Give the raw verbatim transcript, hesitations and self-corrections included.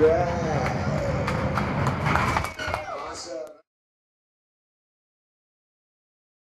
Yeah.